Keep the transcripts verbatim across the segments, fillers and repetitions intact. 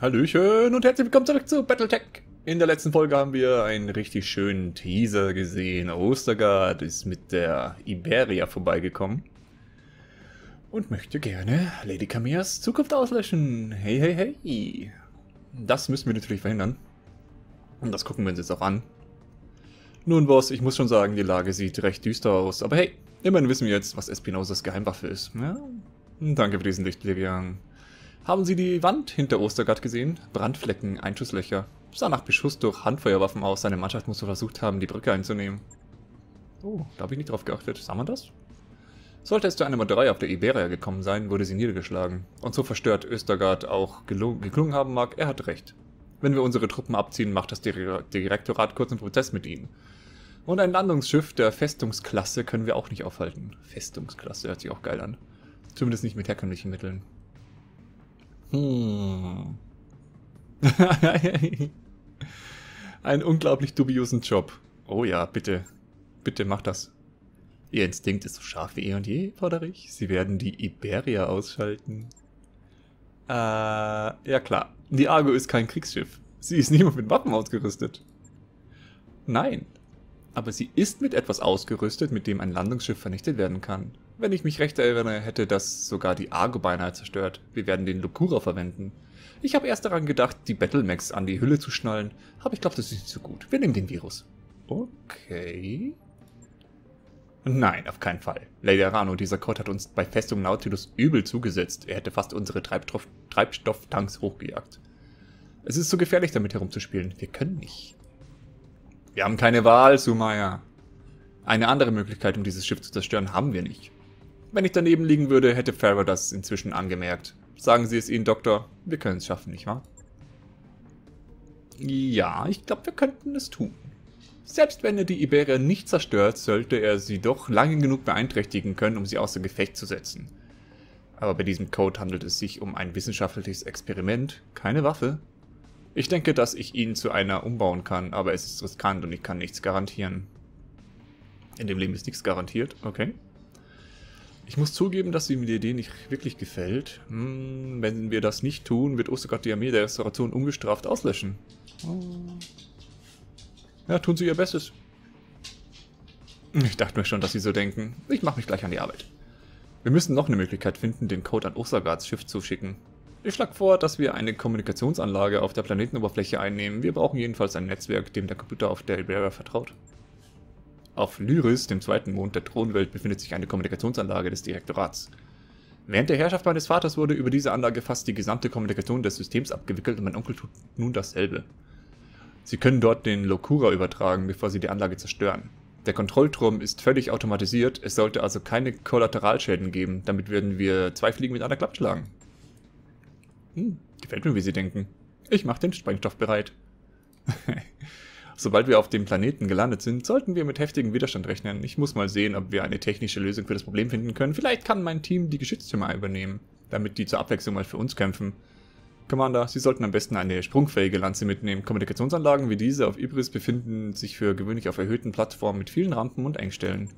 Hallöchen und herzlich willkommen zurück zu Battletech. In der letzten Folge haben wir einen richtig schönen Teaser gesehen. Ostergaard ist mit der Iberia vorbeigekommen und möchte gerne Lady Kameas Zukunft auslöschen. Hey, hey, hey. Das müssen wir natürlich verhindern. Und das gucken wir uns jetzt auch an. Nun, Boss, ich muss schon sagen, die Lage sieht recht düster aus. Aber hey, immerhin wissen wir jetzt, was Espinosas Geheimwaffe ist. Ja? Danke für diesen Lichtlehrgang. Haben Sie die Wand hinter Ostergaard gesehen? Brandflecken, Einschusslöcher. Sah nach Beschuss durch Handfeuerwaffen aus. Seine Mannschaft muss versucht haben, die Brücke einzunehmen. Oh, da habe ich nicht drauf geachtet. Sah man das? Sollte es zu einer Meuterei auf der Iberia gekommen sein, wurde sie niedergeschlagen. Und so verstört Ostergaard auch geklungen haben mag, er hat recht. Wenn wir unsere Truppen abziehen, macht das Direktorat kurzen Prozess mit ihnen. Und ein Landungsschiff der Festungsklasse können wir auch nicht aufhalten. Festungsklasse hört sich auch geil an. Zumindest nicht mit herkömmlichen Mitteln. Hm. Einen unglaublich dubiosen Job. Oh ja, bitte. Bitte macht das. Ihr Instinkt ist so scharf wie eh und je, Podderich. Sie werden die Iberia ausschalten. Äh, ja klar. Die Argo ist kein Kriegsschiff. Sie ist niemand mit Waffen ausgerüstet. Nein. Aber sie ist mit etwas ausgerüstet, mit dem ein Landungsschiff vernichtet werden kann. Wenn ich mich recht erinnere, hätte das sogar die Argo beinahe zerstört. Wir werden den Locura verwenden. Ich habe erst daran gedacht, die BattleMechs an die Hülle zu schnallen, aber ich glaube, das ist nicht so gut. Wir nehmen den Virus. Okay. Nein, auf keinen Fall. Lady Arano, dieser Kord hat uns bei Festung Nautilus übel zugesetzt. Er hätte fast unsere Treibstoff Treibstofftanks hochgejagt. Es ist zu gefährlich, damit herumzuspielen. Wir können nicht. Wir haben keine Wahl, Sumaya. Eine andere Möglichkeit, um dieses Schiff zu zerstören, haben wir nicht. Wenn ich daneben liegen würde, hätte Ferrer das inzwischen angemerkt. Sagen Sie es Ihnen, Doktor. Wir können es schaffen, nicht wahr? Ja, ich glaube, wir könnten es tun. Selbst wenn er die Iberia nicht zerstört, sollte er sie doch lange genug beeinträchtigen können, um sie außer Gefecht zu setzen. Aber bei diesem Code handelt es sich um ein wissenschaftliches Experiment, keine Waffe. Ich denke, dass ich ihn zu einer umbauen kann, aber es ist riskant und ich kann nichts garantieren. In dem Leben ist nichts garantiert, okay. Ich muss zugeben, dass ihm die Idee nicht wirklich gefällt. Hm, wenn wir das nicht tun, wird Ostergaard die Armee der Restauration ungestraft auslöschen. Ja, tun sie ihr Bestes. Ich dachte mir schon, dass sie so denken. Ich mache mich gleich an die Arbeit. Wir müssen noch eine Möglichkeit finden, den Code an Ostergaards Schiff zu schicken. Ich schlage vor, dass wir eine Kommunikationsanlage auf der Planetenoberfläche einnehmen. Wir brauchen jedenfalls ein Netzwerk, dem der Computer auf der Iberia vertraut. Auf Lyris, dem zweiten Mond der Thronwelt, befindet sich eine Kommunikationsanlage des Direktorats. Während der Herrschaft meines Vaters wurde über diese Anlage fast die gesamte Kommunikation des Systems abgewickelt und mein Onkel tut nun dasselbe. Sie können dort den Locura übertragen, bevor sie die Anlage zerstören. Der Kontrollturm ist völlig automatisiert, es sollte also keine Kollateralschäden geben. Damit werden wir zwei Fliegen mit einer Klappe schlagen. Hm, gefällt mir, wie sie denken. Ich mache den Sprengstoff bereit. Sobald wir auf dem Planeten gelandet sind, sollten wir mit heftigem Widerstand rechnen. Ich muss mal sehen, ob wir eine technische Lösung für das Problem finden können. Vielleicht kann mein Team die Geschütztürme übernehmen, damit die zur Abwechslung mal für uns kämpfen. Commander, Sie sollten am besten eine sprungfähige Lanze mitnehmen. Kommunikationsanlagen wie diese auf Ibris befinden sich für gewöhnlich auf erhöhten Plattformen mit vielen Rampen und Engstellen.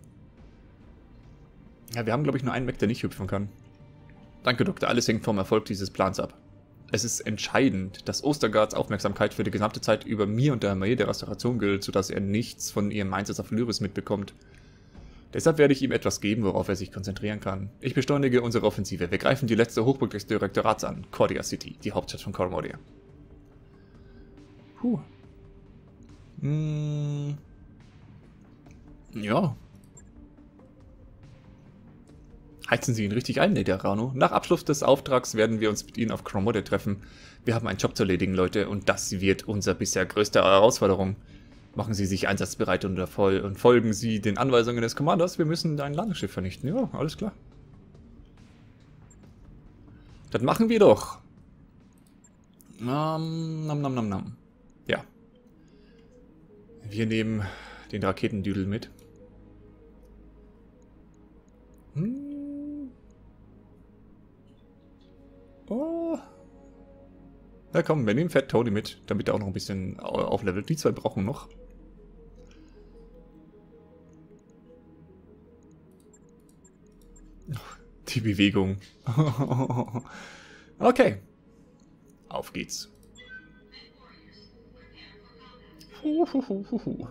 Ja, wir haben glaube ich nur einen Mech, der nicht hüpfen kann. Danke, Doktor. Alles hängt vom Erfolg dieses Plans ab. Es ist entscheidend, dass Ostergaards Aufmerksamkeit für die gesamte Zeit über mir und der Armee der Restauration gilt, sodass er nichts von ihrem Einsatz auf Lyris mitbekommt. Deshalb werde ich ihm etwas geben, worauf er sich konzentrieren kann. Ich beschleunige unsere Offensive. Wir greifen die letzte Hochburg des Direktorats an, Cordia City, die Hauptstadt von Chromode. Puh. Hm. Ja. Heizen Sie ihn richtig ein, Lady Arano. Nach Abschluss des Auftrags werden wir uns mit Ihnen auf Chromode treffen. Wir haben einen Job zu erledigen, Leute, und das wird unsere bisher größte Herausforderung. Machen Sie sich einsatzbereit und voll und folgen Sie den Anweisungen des Commanders. Wir müssen ein Landungsschiff vernichten. Ja, alles klar. Das machen wir doch. Nam, nam, nam, nam, nam. Ja. Wir nehmen den Raketendüdel mit. Hm. Oh. Na komm, wir nehmen Fat Tony mit, damit er auch noch ein bisschen auflevelt. Die zwei brauchen noch. Die Bewegung. Okay. Auf geht's. Huhuhuhuhu.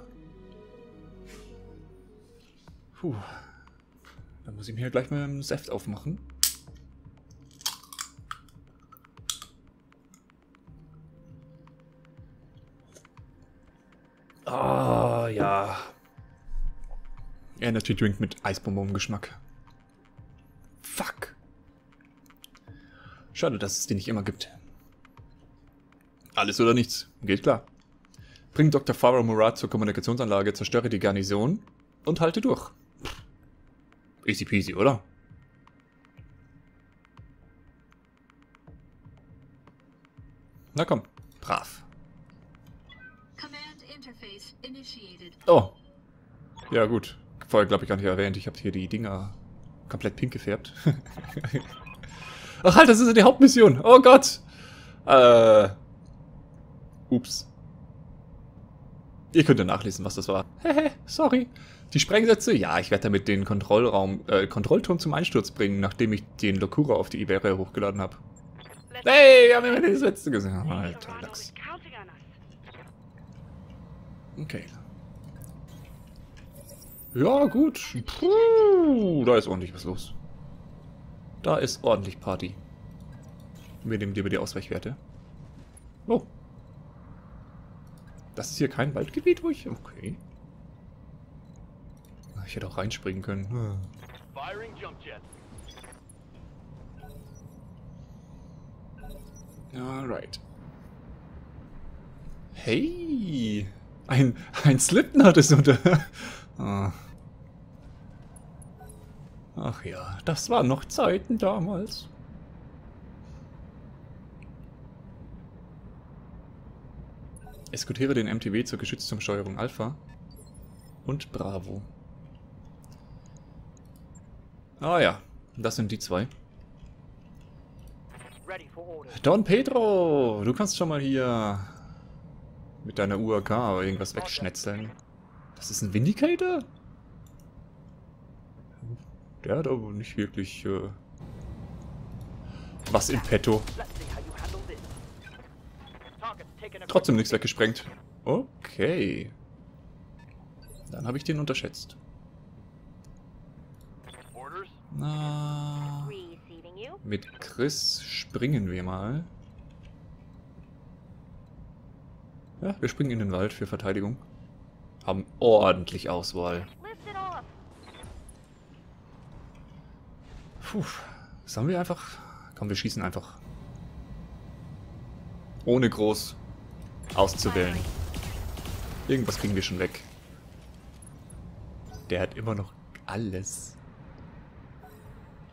Puh. Dann muss ich mir gleich mal einen Seft aufmachen. Ah, ja. Energy Drink mit Eisbonbon-Geschmack. Fuck. Schade, dass es den nicht immer gibt. Alles oder nichts. Geht klar. Bring Doktor Farah Murat zur Kommunikationsanlage, zerstöre die Garnison und halte durch. Easy peasy, oder? Na komm, brav. Oh. Ja gut. Vorher glaube ich gar nicht erwähnt, ich habe hier die Dinger komplett pink gefärbt. Ach halt, das ist ja die Hauptmission. Oh Gott. Äh. Ups. Ihr könnt ja nachlesen, was das war. Hehe, sorry. Die Sprengsätze? Ja, ich werde damit den Kontrollraum, äh, Kontrollturm zum Einsturz bringen, nachdem ich den Locura auf die Iberia hochgeladen habe. Hey, wir haben immer das letzte gesehen. Alter Lachs. Okay. Ja, gut. Puh, da ist ordentlich was los. Da ist ordentlich Party. Wir nehmen lieber die Ausweichwerte. Oh. Das ist hier kein Waldgebiet, wo ich... Okay. Ich hätte auch reinspringen können. Hm. Alright. Hey! Ein, ein Slipknot ist unter... Ach ja, das waren noch Zeiten damals. Eskortiere den M T W zur geschützten Steuerung Alpha und Bravo. Ah ja, das sind die zwei. Don Pedro, du kannst schon mal hier mit deiner U A K irgendwas wegschnetzeln. Das ist ein Vindicator? Der hat aber nicht wirklich äh, was im Petto. Trotzdem nichts weggesprengt. Okay. Dann habe ich den unterschätzt. Na, mit Chris springen wir mal. Ja, wir springen in den Wald für Verteidigung. Haben ordentlich Auswahl. Puh, sollen wir einfach... Komm, wir schießen einfach. Ohne groß auszuwählen. Irgendwas kriegen wir schon weg. Der hat immer noch alles.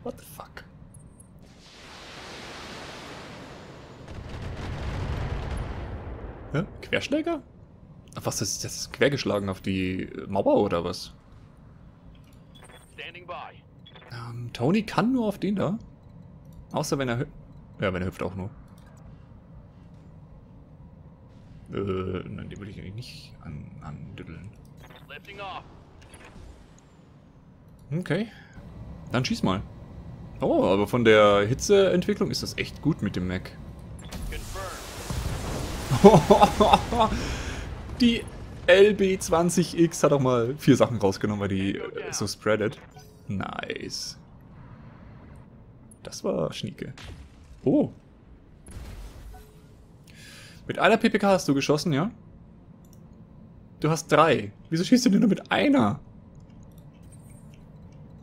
What the fuck? Hä? Querschläger? Ach, was ist das? Quergeschlagen auf die Mauer oder was? Ähm, Tony kann nur auf den da. Außer wenn er hüpft. Ja, wenn er hüpft auch nur. Äh, nein, den will ich eigentlich nicht an andüdeln. Okay. Dann schieß mal. Oh, aber von der Hitzeentwicklung ist das echt gut mit dem Mac. Die L B zwanzig X hat auch mal vier Sachen rausgenommen, weil die äh, so spreadet. Nice. Das war schnieke. Oh. Mit einer P P K hast du geschossen, ja? Du hast drei. Wieso schießt du denn nur mit einer?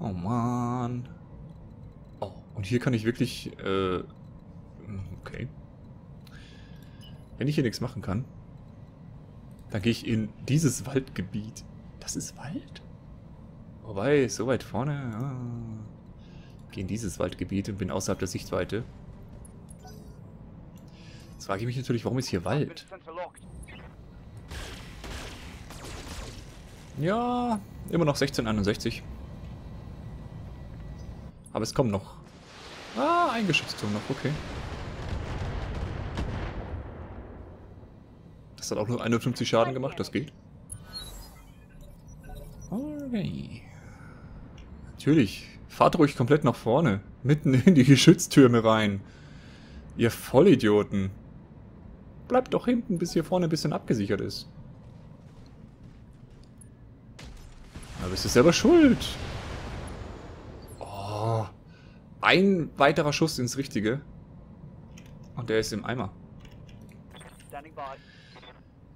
Oh Mann. Oh, und hier kann ich wirklich... Äh, okay. Wenn ich hier nichts machen kann, dann gehe ich in dieses Waldgebiet. Das ist Wald? Wobei, so weit vorne... Ja. Gehe in dieses Waldgebiet und bin außerhalb der Sichtweite. Jetzt frage ich mich natürlich, warum ist hier Wald? Ja, immer noch sechzehn einundsechzig. Aber es kommen noch. Ah, ein Geschützturm noch, okay. Das hat auch nur einundfünfzig Schaden gemacht, das geht. Okay. Natürlich, fahrt ruhig komplett nach vorne. Mitten in die Geschütztürme rein. Ihr Vollidioten. Bleibt doch hinten, bis hier vorne ein bisschen abgesichert ist. Aber bist du selber schuld. Oh. Ein weiterer Schuss ins Richtige. Und der ist im Eimer.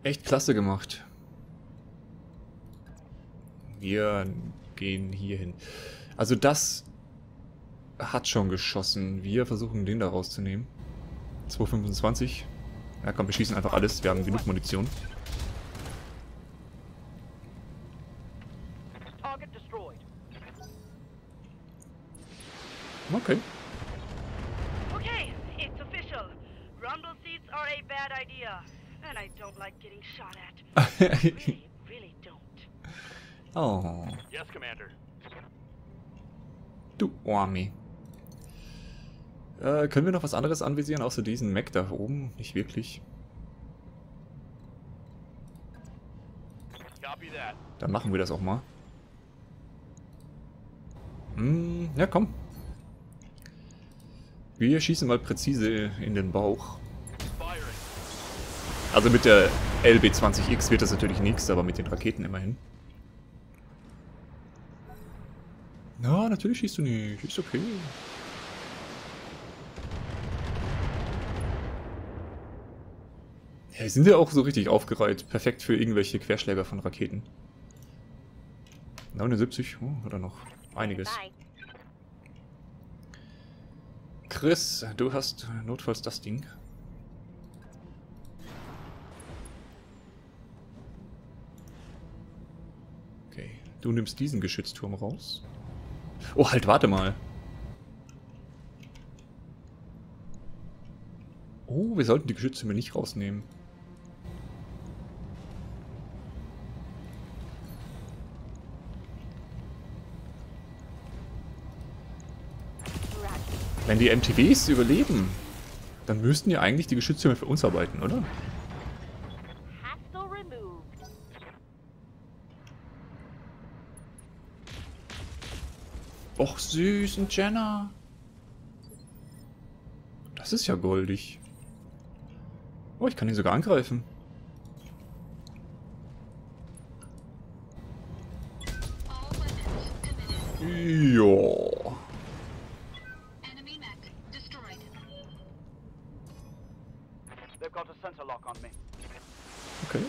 Echt klasse gemacht. Wir gehen hier hin. Also das hat schon geschossen. Wir versuchen den da rauszunehmen. zwei fünfundzwanzig. Ja komm, wir schießen einfach alles. Wir haben genug Munition. Okay. Okay, it's official. Rumble seats are a bad idea. And I don't like getting shot at. Really, really don't. Oh. Yes, Commander. Du Army. Äh, können wir noch was anderes anvisieren, außer diesen Mech da oben? Nicht wirklich. Dann machen wir das auch mal. Hm, ja komm. Wir schießen mal präzise in den Bauch. Also mit der L B zwanzig X wird das natürlich nichts, aber mit den Raketen immerhin. Na, natürlich schießt du nicht. Ist okay. Ja, sind ja auch so richtig aufgereiht. Perfekt für irgendwelche Querschläger von Raketen. neunundsiebzig, oh, oder noch einiges. Chris, du hast notfalls das Ding. Okay, du nimmst diesen Geschützturm raus. Oh, halt, warte mal. Oh, wir sollten die Geschütztürme nicht rausnehmen. Wenn die M T Ws überleben, dann müssten ja eigentlich die Geschütztürme für uns arbeiten, oder? Och, süßen Jenna. Das ist ja goldig. Oh, ich kann ihn sogar angreifen. Jo. Okay.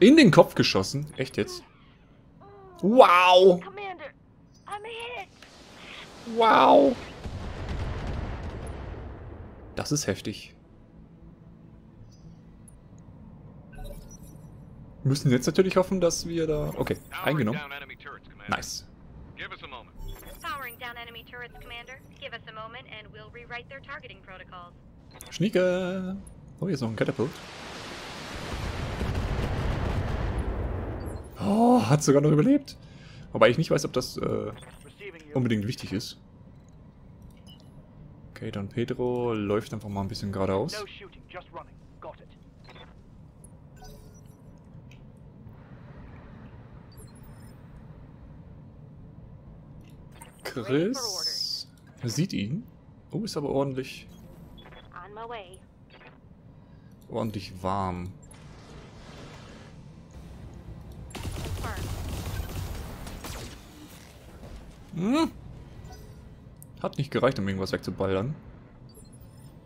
In den Kopf geschossen? Echt jetzt? Wow! Wow! Das ist heftig. Wir müssen jetzt natürlich hoffen, dass wir da... Okay, eingenommen. Nice. Schnieke! Oh, hier ist noch ein Catapult. Oh, hat sogar noch überlebt. Wobei ich nicht weiß, ob das äh, unbedingt wichtig ist. Okay, Don Pedro läuft einfach mal ein bisschen geradeaus. Chris sieht ihn. Oh, ist aber ordentlich... ordentlich warm. Hm. Hat nicht gereicht, um irgendwas wegzuballern.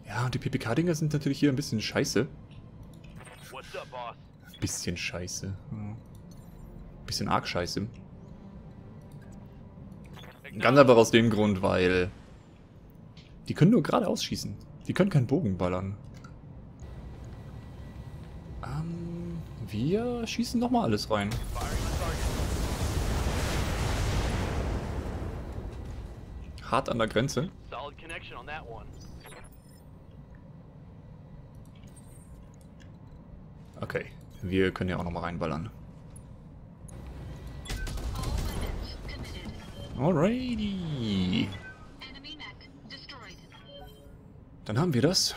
Ja, und die P P K-Dinger sind natürlich hier ein bisschen scheiße. Ein bisschen scheiße. Ein bisschen arg scheiße. Ganz einfach aus dem Grund, weil... die können nur geradeaus schießen. Die können keinen Bogen ballern. Ähm, wir schießen nochmal alles rein. Hart an der Grenze. Okay, wir können ja auch nochmal reinballern. Alrighty. Dann haben wir das.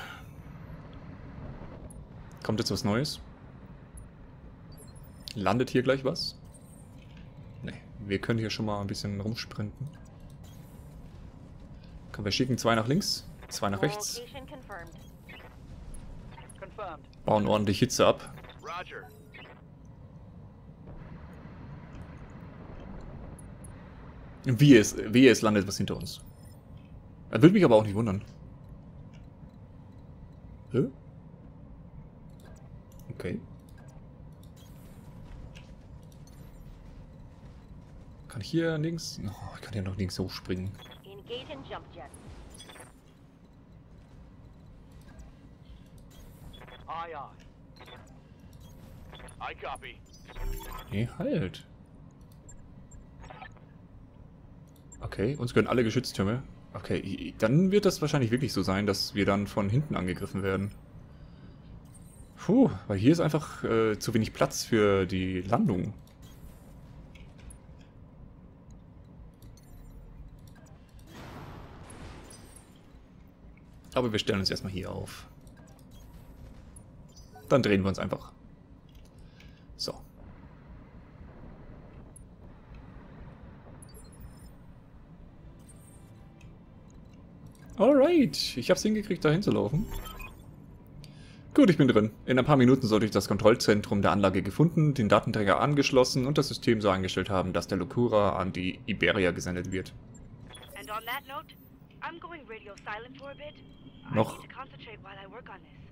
Kommt jetzt was Neues? Landet hier gleich was? Ne, wir können hier schon mal ein bisschen rumsprinten. Komm, wir schicken zwei nach links, zwei nach rechts. Bauen ordentlich Hitze ab. Wie es, wie es landet, was hinter uns. Das würde mich aber auch nicht wundern. Hä? Okay. Kann ich hier links? Oh, ich kann ja noch links hochspringen. Nee, halt. Okay, uns gehören alle Geschütztürme. Okay, dann wird das wahrscheinlich wirklich so sein, dass wir dann von hinten angegriffen werden. Puh, weil hier ist einfach äh, zu wenig Platz für die Landung. Aber wir stellen uns erstmal hier auf. Dann drehen wir uns einfach. So. Alright, ich hab's hingekriegt, da hinzulaufen. Gut, ich bin drin. In ein paar Minuten sollte ich das Kontrollzentrum der Anlage gefunden, den Datenträger angeschlossen und das System so eingestellt haben, dass der Locura an die Iberia gesendet wird. Noch,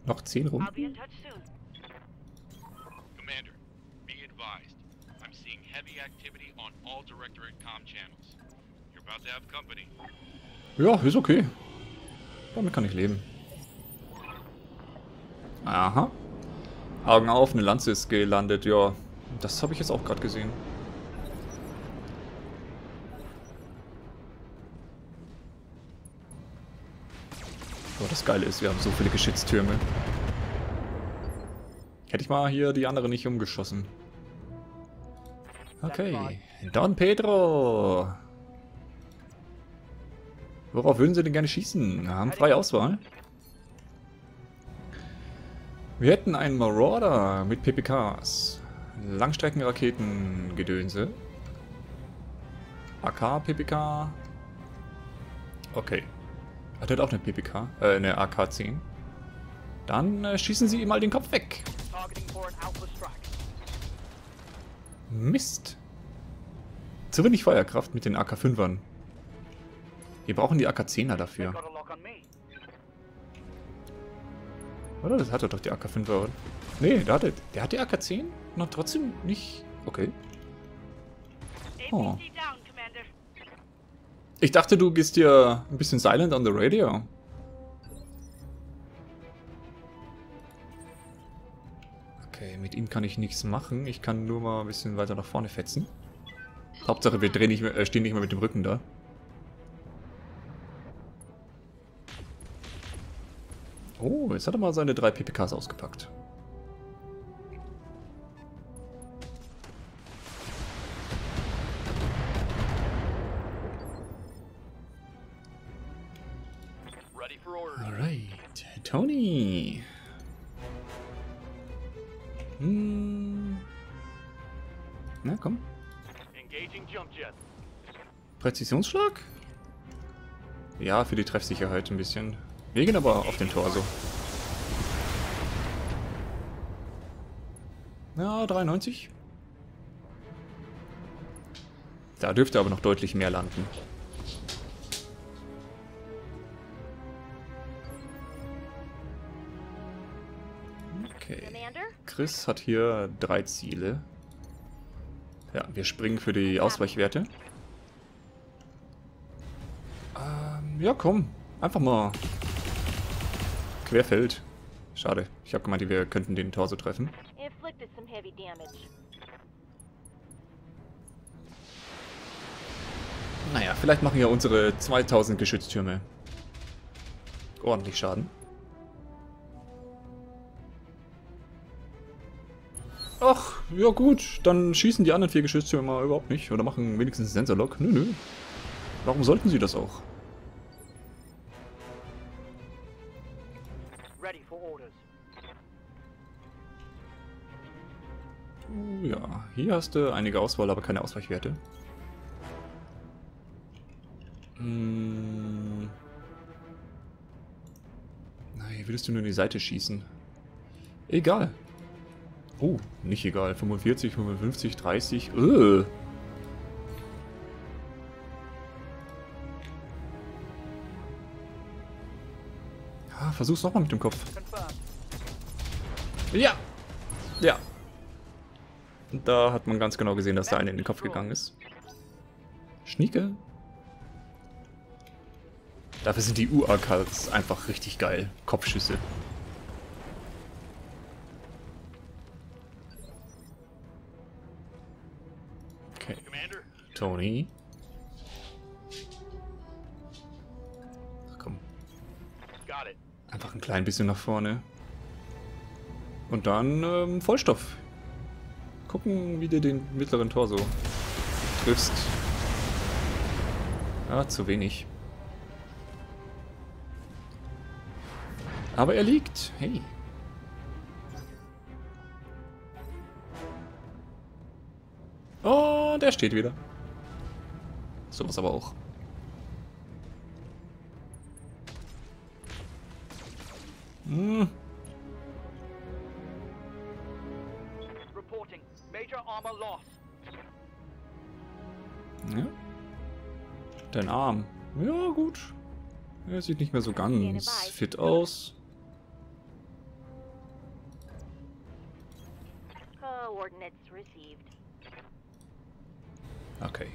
noch zehn rum. Commander, be advised. I'm seeing heavy activity on all directorate comm channels. You're about to have company. Ja, ist okay. Damit kann ich leben. Aha. Augen auf, eine Lanze ist gelandet. Ja, das habe ich jetzt auch gerade gesehen. Aber das Geile ist, wir haben so viele Geschütztürme. Hätte ich mal hier die andere nicht umgeschossen. Okay. Don Pedro! Worauf würden Sie denn gerne schießen? Haben freie Auswahl. Wir hätten einen Marauder mit P P Ks, Langstreckenraketengedönse, A K P P K. Okay. Hat er auch eine P P K, äh, eine A K zehn. Dann äh, schießen Sie ihm mal den Kopf weg. Mist. Zu wenig Feuerkraft mit den A K fünfern. Wir brauchen die A K zehner dafür. Oder? Das hat er doch, die A K fünfer, oder? Nee, der hat, der hat die A K zehn? Noch trotzdem nicht... Okay. Oh. Ich dachte, du gehst dir ein bisschen silent on the radio. Okay, mit ihm kann ich nichts machen. Ich kann nur mal ein bisschen weiter nach vorne fetzen. Hauptsache, wir drehen nicht mehr, äh, stehen nicht mehr mit dem Rücken da. Oh, jetzt hat er mal seine drei P P Ks ausgepackt. Alright, Tony. Hm. Na komm. Präzisionsschlag? Ja, für die Treffsicherheit ein bisschen. Wir gehen aber auf den Torso. Ja, dreiundneunzig. Da dürfte aber noch deutlich mehr landen. Okay. Chris hat hier drei Ziele. Ja, wir springen für die Ausweichwerte. Ähm, ja, komm. Einfach mal... Querfeld. Schade. Ich habe gemeint, wir könnten den Torso treffen. Naja, vielleicht machen ja unsere zweitausend Geschütztürme ordentlich Schaden. Ach, ja gut. Dann schießen die anderen vier Geschütztürme mal überhaupt nicht. Oder machen wenigstens einen Sensorlock. Nö, nö. Warum sollten sie das auch? Ja, hier hast du einige Auswahl, aber keine Ausweichwerte. Hm. Na, hier würdest du nur in die Seite schießen. Egal. Oh, nicht egal. fünfundvierzig, fünfundfünfzig, dreißig. Öh. Ja, versuch's nochmal mit dem Kopf. Ja! Ja. Da hat man ganz genau gesehen, dass der eine in den Kopf gegangen ist. Schnieke. Dafür sind die U A Ks einfach richtig geil. Kopfschüsse. Okay. Tony. Ach komm. Einfach ein klein bisschen nach vorne. Und dann ähm, Vollstoff. Gucken, wie du den mittleren Torso triffst. Ah, zu wenig. Aber er liegt. Hey. Oh, der steht wieder. Sowas aber auch. Hm. Ja. Dein Arm. Ja, gut. Er sieht nicht mehr so ganz fit aus. Okay.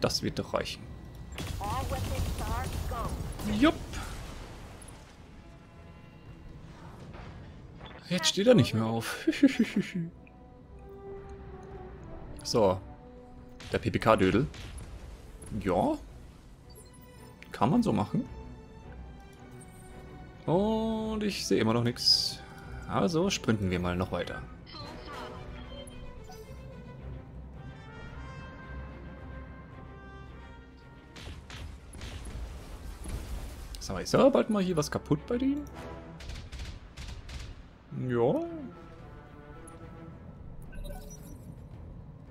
Das wird doch reichen. Jupp. Jetzt steht er nicht mehr auf. So. Der P P K-Dödel. Ja. Kann man so machen. Und ich sehe immer noch nichts. Also sprinten wir mal noch weiter. So, ist ja bald mal hier was kaputt bei denen? Ja.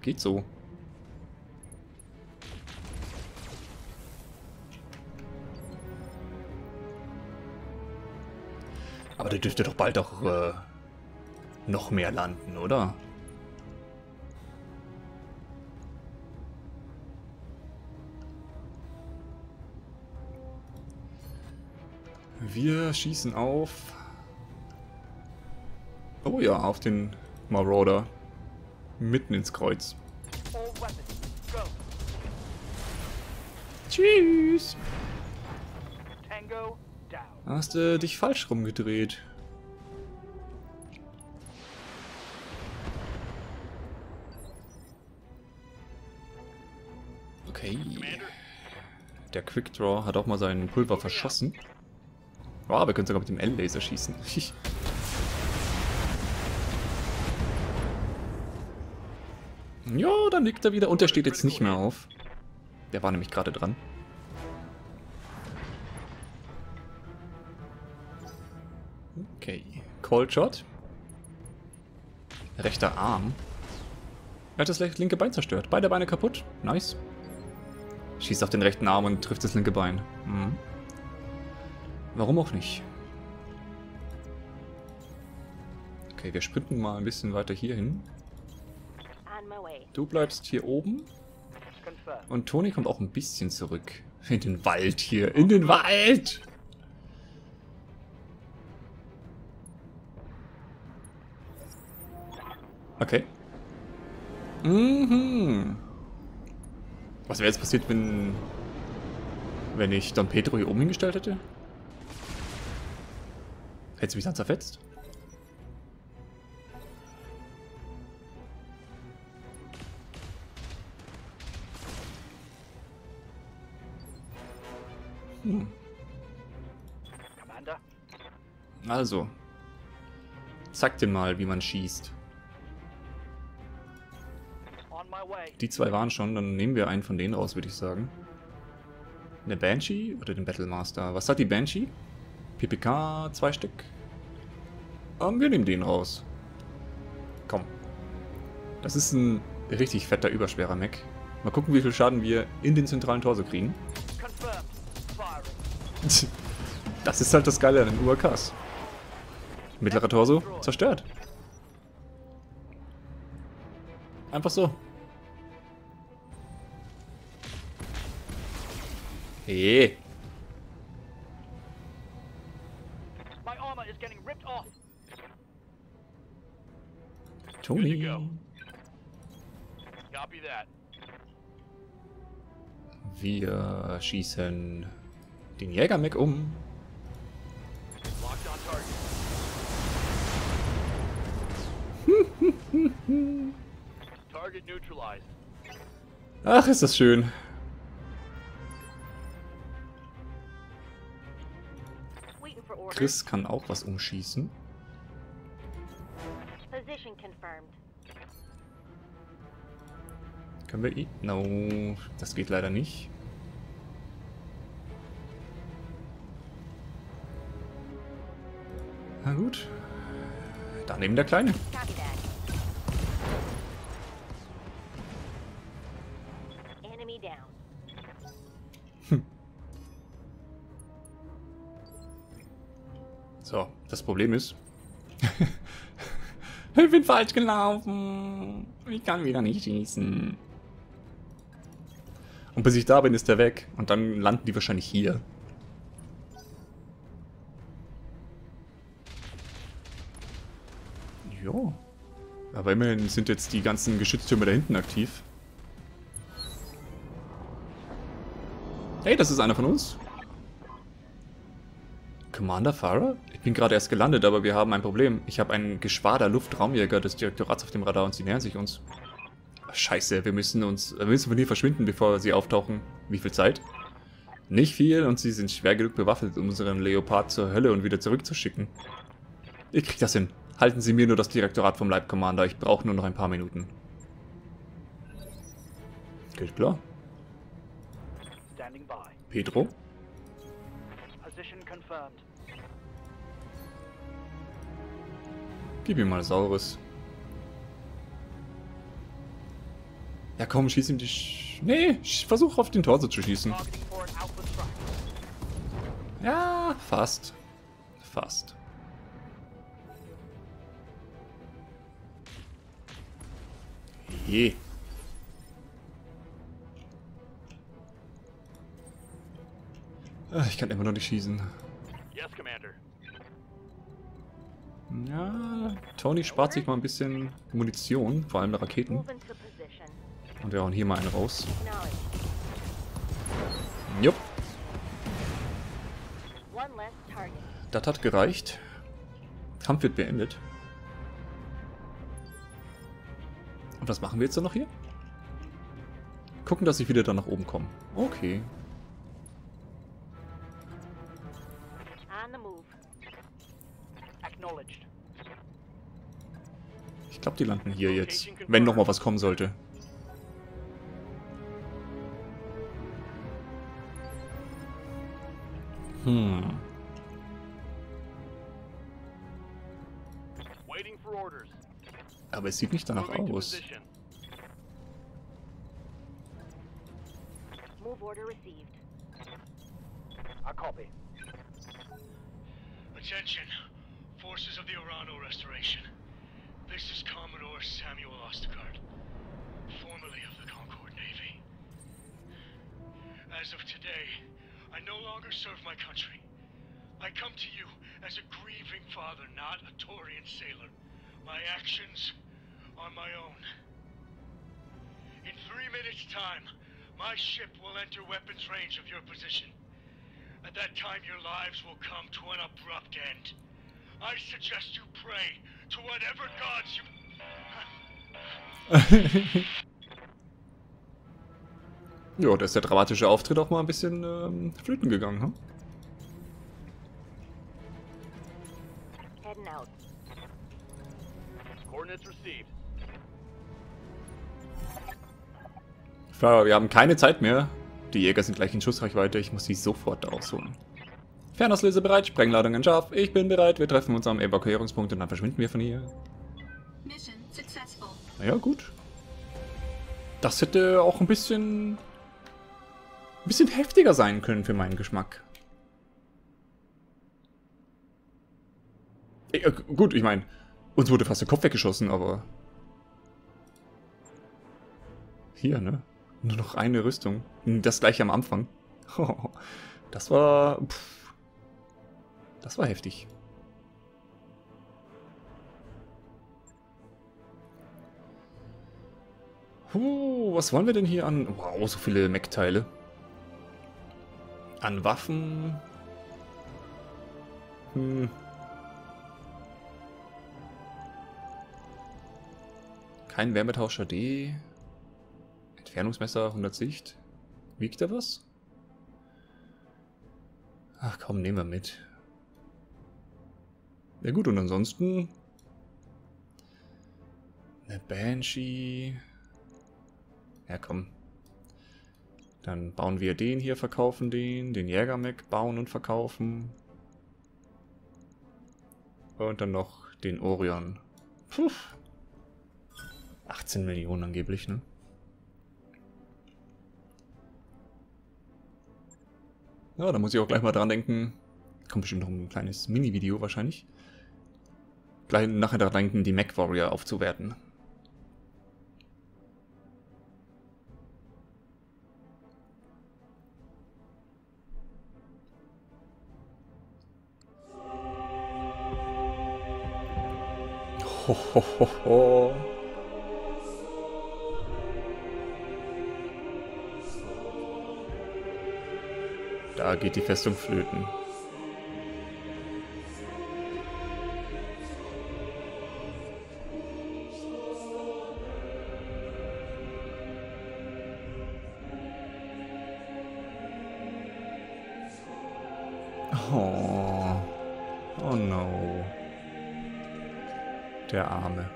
Geht so. Aber der dürfte doch bald auch äh, noch mehr landen, oder? Wir schießen auf... Oh ja, auf den Marauder. Mitten ins Kreuz. Tschüss! Hast du dich falsch rumgedreht? Okay. Der Quickdraw hat auch mal seinen Pulver verschossen. Oh, wir können sogar mit dem L-Laser schießen. Ja, dann liegt er wieder. Und der steht jetzt nicht mehr auf. Der war nämlich gerade dran. Okay, Cold Shot. Rechter Arm. Er hat das linke Bein zerstört. Beide Beine kaputt. Nice. Schießt auf den rechten Arm und trifft das linke Bein. Mhm. Warum auch nicht? Okay, wir sprinten mal ein bisschen weiter hier hin. Du bleibst hier oben. Und Toni kommt auch ein bisschen zurück. In den Wald hier. In den Wald! Okay. Mhm. Was wäre jetzt passiert, wenn... wenn ich Don Pedro hier oben hingestellt hätte? Hättest du mich dann zerfetzt? Hm. Also. Zeig dir mal, wie man schießt. Die zwei waren schon, dann nehmen wir einen von denen raus, würde ich sagen. Eine Banshee oder den Battlemaster? Was hat die Banshee? P P K, zwei Stück. Ähm, wir nehmen den raus. Komm. Das ist ein richtig fetter, überschwerer Mech. Mal gucken, wie viel Schaden wir in den zentralen Torso kriegen. Das ist halt das Geile an den U A Ks. Mittlerer Torso zerstört. Einfach so. Hey. Tony. Wir schießen den Jägermech um. Ach, ist das schön. Chris kann auch was umschießen. Können wir ihn? No, das geht leider nicht. Na gut. Daneben der Kleine. So, das Problem ist, ich bin falsch gelaufen. Ich kann wieder nicht schießen. Und bis ich da bin, ist der weg. Und dann landen die wahrscheinlich hier. Jo. Aber immerhin sind jetzt die ganzen Geschütztürme da hinten aktiv. Hey, das ist einer von uns. Commander Farah? Ich bin gerade erst gelandet, aber wir haben ein Problem. Ich habe ein Geschwader Luftraumjäger des Direktorats auf dem Radar und sie nähern sich uns. Scheiße, wir müssen uns, wir müssen von hier verschwinden, bevor sie auftauchen. Wie viel Zeit? Nicht viel und sie sind schwer genug bewaffnet, um unseren Leopard zur Hölle und wieder zurückzuschicken. Ich krieg das hin. Halten Sie mir nur das Direktorat vom Leib, Commander. Ich brauche nur noch ein paar Minuten. Geht klar. Pedro? Gib ihm mal Saures. Ja komm, schieß ihm die... Sch nee, ich versuch auf den Torso zu schießen. Ja, fast. Fast. Je. Ach, ich kann immer noch nicht schießen. Ja, Tony spart sich mal ein bisschen Munition, vor allem Raketen. Und wir hauen hier mal einen raus. Jupp. Das hat gereicht. Kampf wird beendet. Und was machen wir jetzt dann noch hier? Gucken, dass ich wieder dann nach oben komme. Okay. Ich glaube, die landen hier jetzt, wenn nochmal was kommen sollte. Hm. Aber es sieht nicht danach aus. Attention, forces of the Orano Restoration. This is Commodore Samuel Ostergaard, formerly of the Concord Navy. As of today, I no longer serve my country. I come to you as a grieving father, not a Torian sailor. My actions are my own. In three minutes' time, my ship will enter weapons range of your position. At that time, your lives will come to an abrupt end. I suggest you pray to whatever gods you... Ja, da ist der dramatische Auftritt auch mal ein bisschen ähm, flöten gegangen, hm? Farah, wir haben keine Zeit mehr. Die Jäger sind gleich in Schussreichweite. Ich muss sie sofort rausholen. Fernauslese bereit, Sprengladungen scharf. Ich bin bereit. Wir treffen uns am Evakuierungspunkt und dann verschwinden wir von hier. Naja, gut. Das hätte auch ein bisschen... ein bisschen heftiger sein können für meinen Geschmack. Äh, gut, ich meine, uns wurde fast der Kopf weggeschossen, aber... Hier, ne? Nur noch eine Rüstung. Das gleiche am Anfang. Das war... Pff. Das war heftig. Puh, was wollen wir denn hier an... Wow, so viele Mech-Teile. An Waffen... Hm... Kein Wärmetauscher D. Entfernungsmesser hundert Sicht. Wiegt da was? Ach komm, nehmen wir mit. Ja gut, und ansonsten... Eine Banshee... Ja komm. Dann bauen wir den hier, verkaufen den. Den Jägermech bauen und verkaufen. Und dann noch den Orion. Puh. achtzehn Millionen angeblich, ne? Ja, da muss ich auch gleich mal dran denken. Kommt bestimmt noch ein kleines Mini-Video wahrscheinlich. Gleich nachher dran denken, die Mech Warrior aufzuwerten. Ho, ho, ho, ho. Da geht die Festung flöten. Oh, oh no. Der Arme.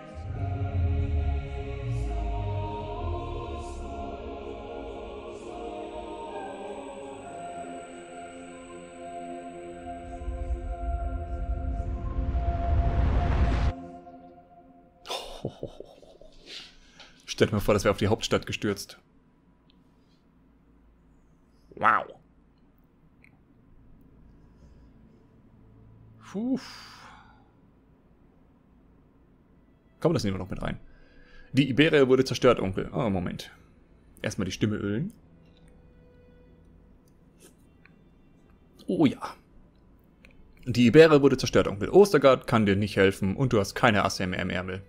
Stellt mir vor, dass wir auf die Hauptstadt gestürzt. Wow. Puh. Komm, das nehmen wir noch mit rein. Die Iberia wurde zerstört, Onkel. Oh, Moment. Erstmal die Stimme ölen. Oh ja. Die Iberia wurde zerstört, Onkel. Ostergaard kann dir nicht helfen und du hast keine Asse mehr im Ärmel.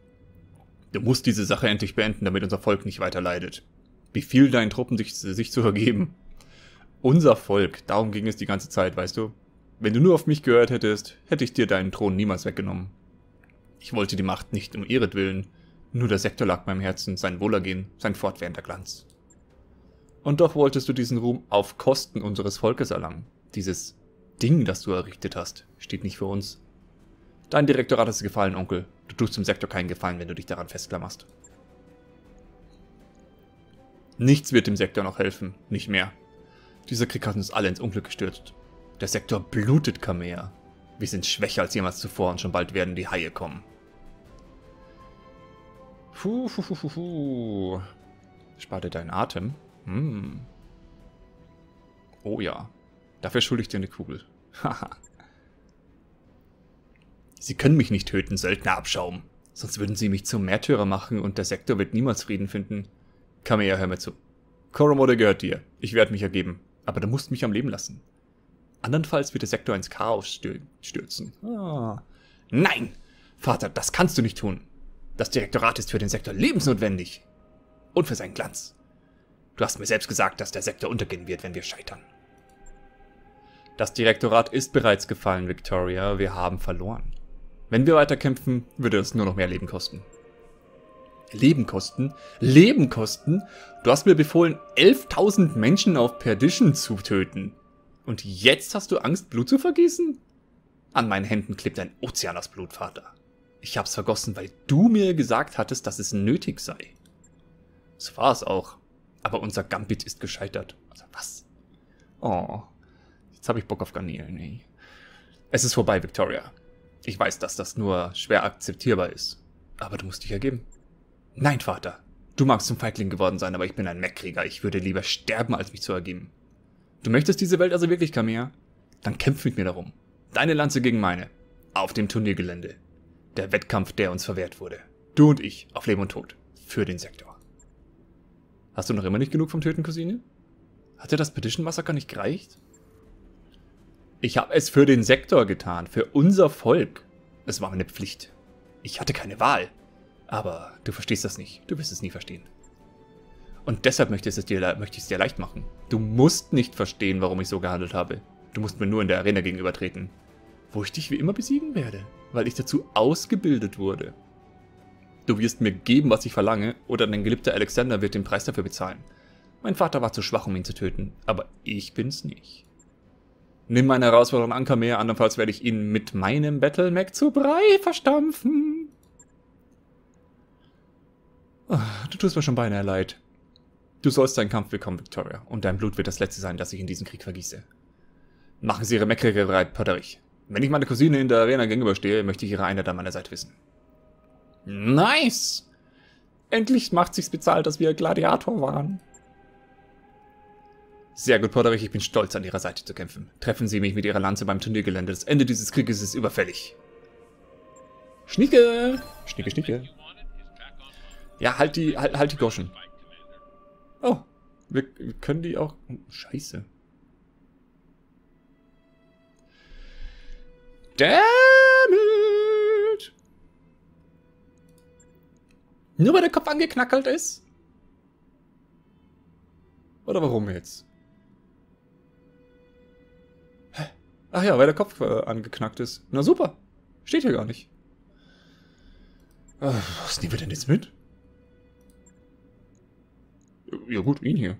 Du musst diese Sache endlich beenden, damit unser Volk nicht weiter leidet. Befiehl deinen Truppen, sich, sich zu ergeben. Unser Volk, darum ging es die ganze Zeit, weißt du? Wenn du nur auf mich gehört hättest, hätte ich dir deinen Thron niemals weggenommen. Ich wollte die Macht nicht um ihretwillen. Nur der Sektor lag meinem Herzen, sein Wohlergehen, sein fortwährender Glanz. Und doch wolltest du diesen Ruhm auf Kosten unseres Volkes erlangen. Dieses Ding, das du errichtet hast, steht nicht für uns. Dein Direktorat ist gefallen, Onkel. Du tust dem Sektor keinen Gefallen, wenn du dich daran festklammerst. Nichts wird dem Sektor noch helfen. Nicht mehr. Dieser Krieg hat uns alle ins Unglück gestürzt. Der Sektor blutet, Kamea. Wir sind schwächer als jemals zuvor und schon bald werden die Haie kommen. Puh, puh, puh, puh. Spar dir deinen Atem. Hm. Oh ja. Dafür schulde ich dir eine Kugel. Haha. Sie können mich nicht töten, Söldnerabschaum. Sonst würden sie mich zum Märtyrer machen und der Sektor wird niemals Frieden finden. Kamea, hör mir zu. Chromode gehört dir. Ich werde mich ergeben. Aber du musst mich am Leben lassen. Andernfalls wird der Sektor ins Chaos stürzen. Ah. Nein! Vater, das kannst du nicht tun. Das Direktorat ist für den Sektor lebensnotwendig. Und für seinen Glanz. Du hast mir selbst gesagt, dass der Sektor untergehen wird, wenn wir scheitern. Das Direktorat ist bereits gefallen, Victoria. Wir haben verloren. Wenn wir weiterkämpfen, würde es nur noch mehr Leben kosten. Leben kosten? Leben kosten? Du hast mir befohlen, elftausend Menschen auf Perdition zu töten. Und jetzt hast du Angst, Blut zu vergießen? An meinen Händen klebt ein Ozean aus Blut, Vater. Ich hab's vergossen, weil du mir gesagt hattest, dass es nötig sei. So war es auch. Aber unser Gambit ist gescheitert. Also was? Oh, jetzt habe ich Bock auf Garnelen. Nee. Es ist vorbei, Victoria. Ich weiß, dass das nur schwer akzeptierbar ist. Aber du musst dich ergeben. Nein, Vater. Du magst zum Feigling geworden sein, aber ich bin ein Mech-Krieger. Ich würde lieber sterben, als mich zu ergeben. Du möchtest diese Welt also wirklich, Kamea? Dann kämpf mit mir darum. Deine Lanze gegen meine. auf dem Turniergelände. Der Wettkampf, der uns verwehrt wurde. Du und ich, auf Leben und Tod. Für den Sektor. Hast du noch immer nicht genug vom Töten, Cousine? Hat dir das Petition-Massaker nicht gereicht? Ich habe es für den Sektor getan. Für unser Volk. Es war meine Pflicht. Ich hatte keine Wahl. Aber du verstehst das nicht. Du wirst es nie verstehen. Und deshalb möchte ich es dir, möchte ich es dir leicht machen. Du musst nicht verstehen, warum ich so gehandelt habe. Du musst mir nur in der Arena gegenübertreten. Wo ich dich wie immer besiegen werde. Weil ich dazu ausgebildet wurde. Du wirst mir geben, was ich verlange, oder dein geliebter Alexander wird den Preis dafür bezahlen. Mein Vater war zu schwach, um ihn zu töten, aber ich bin's nicht. Nimm meine Herausforderung an, Kamea, andernfalls werde ich ihn mit meinem BattleMech zu Brei verstampfen. Oh, du tust mir schon beinahe leid. Du sollst deinen Kampf bekommen, Victoria, und dein Blut wird das letzte sein, das ich in diesem Krieg vergieße. Machen Sie Ihre Meckrige bereit, Podderich. Wenn ich meine Cousine in der Arena gegenüberstehe, möchte ich ihre Einheit an meiner Seite wissen. Nice! Endlich macht sich's bezahlt, dass wir Gladiator waren. Sehr gut, Podderich, ich bin stolz, an Ihrer Seite zu kämpfen. Treffen Sie mich mit Ihrer Lanze beim Turniergelände. Das Ende dieses Krieges ist überfällig. Schnicke! Schnicke, Schnicke. Ja, halt die, halt, halt die Goschen. Oh, wir können die auch... Oh, scheiße. Damn it! Nur weil der Kopf angeknackelt ist? Oder warum jetzt? Hä? Ach ja, weil der Kopf äh, angeknackt ist. Na super. Steht hier gar nicht. Äh, was nehmen wir denn jetzt mit? Ja gut, ihn hier.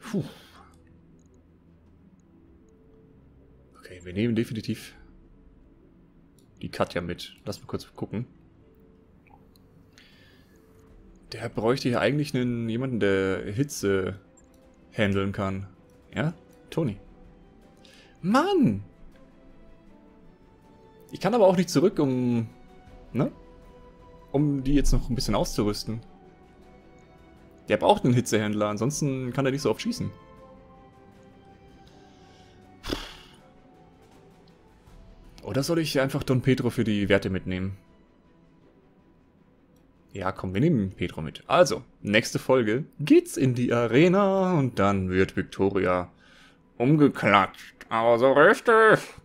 Puh. Okay, wir nehmen definitiv die Katja mit. Lass mal kurz gucken. Der bräuchte hier eigentlich einen, jemanden, der Hitze handeln kann. Ja? Toni. Mann! Ich kann aber auch nicht zurück, um... Ne? Um die jetzt noch ein bisschen auszurüsten. Der braucht einen Hitzehändler, ansonsten kann er nicht so oft schießen. Oder soll ich einfach Don Pedro für die Werte mitnehmen? Ja, komm, wir nehmen Pedro mit. Also, nächste Folge geht's in die Arena und dann wird Victoria umgeklatscht. Aber so richtig!